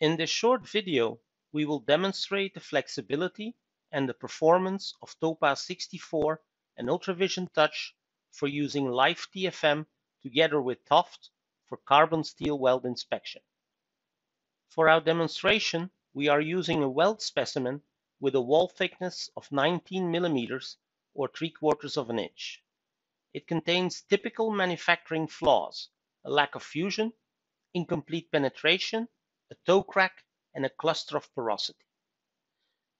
In this short video, we will demonstrate the flexibility and the performance of Topaz 64 and UltraVision Touch for using live TFM together with TOFD for carbon steel weld inspection. For our demonstration, we are using a weld specimen with a wall thickness of 19 millimeters or 3/4 of an inch. It contains typical manufacturing flaws: a lack of fusion, incomplete penetration, a toe crack, and a cluster of porosity.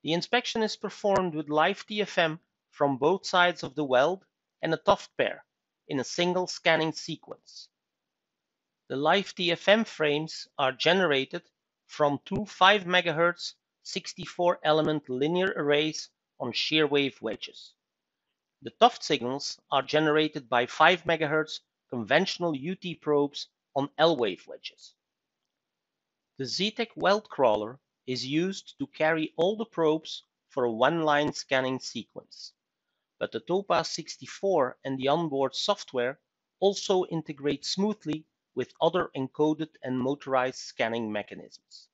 The inspection is performed with live TFM from both sides of the weld and a TOFD pair in a single scanning sequence. The live TFM frames are generated from two 5 MHz 64-element linear arrays on shear wave wedges. The TOFD signals are generated by 5 MHz conventional UT probes on L-wave wedges. The Zetec weld crawler is used to carry all the probes for a one-line scanning sequence, but the Topaz 64 and the onboard software also integrate smoothly with other encoded and motorized scanning mechanisms.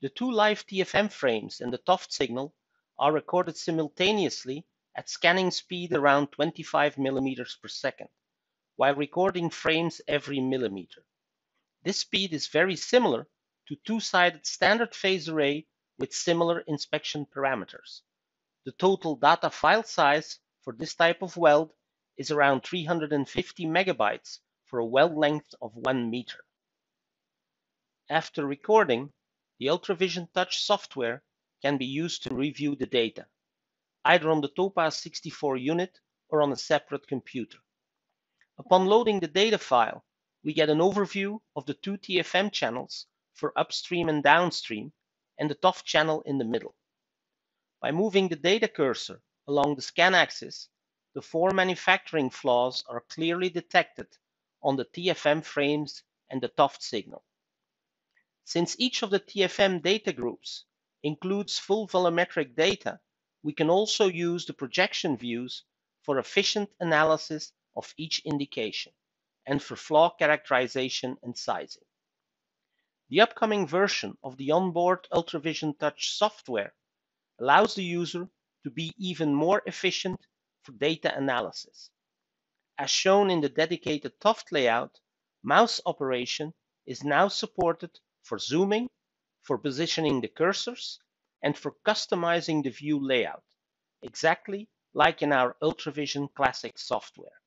The two live TFM frames and the TOFD signal are recorded simultaneously at scanning speed around 25 millimeters per second, while recording frames every millimeter. This speed is very similar to two-sided standard phase array with similar inspection parameters. The total data file size for this type of weld is around 350 megabytes for a weld length of 1 meter. After recording, the UltraVision Touch software can be used to review the data, either on the Topaz 64 unit or on a separate computer. Upon loading the data file, we get an overview of the two TFM channels for upstream and downstream, and the TOFD channel in the middle. By moving the data cursor along the scan axis, the four manufacturing flaws are clearly detected on the TFM frames and the TOFD signal. Since each of the TFM data groups includes full volumetric data, we can also use the projection views for efficient analysis of each indication and for flaw characterization and sizing. The upcoming version of the onboard UltraVision Touch software allows the user to be even more efficient for data analysis. As shown in the dedicated TOFD layout, mouse operation is now supported for zooming, for positioning the cursors, and for customizing the view layout, exactly like in our UltraVision Classic software.